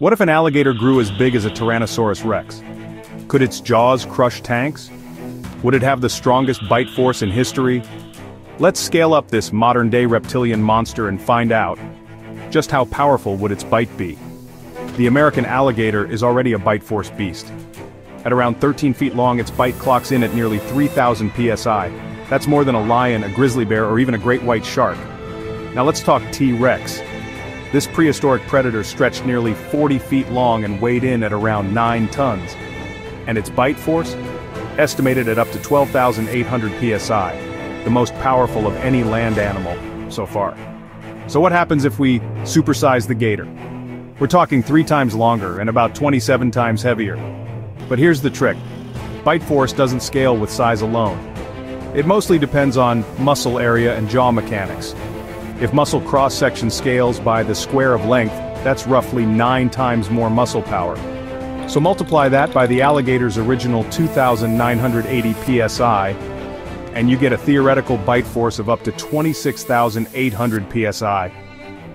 What if an alligator grew as big as a Tyrannosaurus rex? Could its jaws crush tanks? Would it have the strongest bite force in history? Let's scale up this modern-day reptilian monster and find out just how powerful would its bite be. The American alligator is already a bite force beast. At around 13 feet long, its bite clocks in at nearly 3,000 psi. That's more than a lion, a grizzly bear, or even a great white shark. Now let's talk T-Rex. This prehistoric predator stretched nearly 40 feet long and weighed in at around 9 tons. And its bite force? Estimated at up to 12,800 psi, the most powerful of any land animal so far. So what happens if we supersize the gator? We're talking 3 times longer and about 27 times heavier. But here's the trick. Bite force doesn't scale with size alone. It mostly depends on muscle area and jaw mechanics. If muscle cross-section scales by the square of length, that's roughly 9 times more muscle power. So multiply that by the alligator's original 2,980 psi, and you get a theoretical bite force of up to 26,800 psi.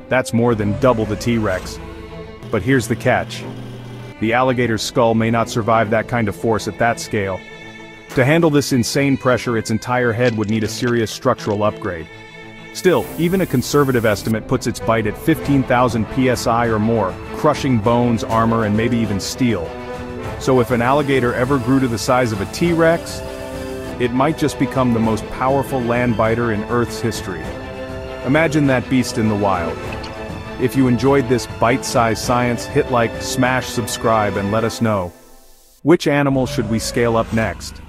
That's more than double the T-Rex. But here's the catch. The alligator's skull may not survive that kind of force at that scale. To handle this insane pressure, its entire head would need a serious structural upgrade. Still, even a conservative estimate puts its bite at 15,000 psi or more, crushing bones, armor, and maybe even steel. So if an alligator ever grew to the size of a T-Rex, it might just become the most powerful land biter in Earth's history. Imagine that beast in the wild. If you enjoyed this bite-sized science, hit like, smash subscribe, and let us know. Which animal should we scale up next?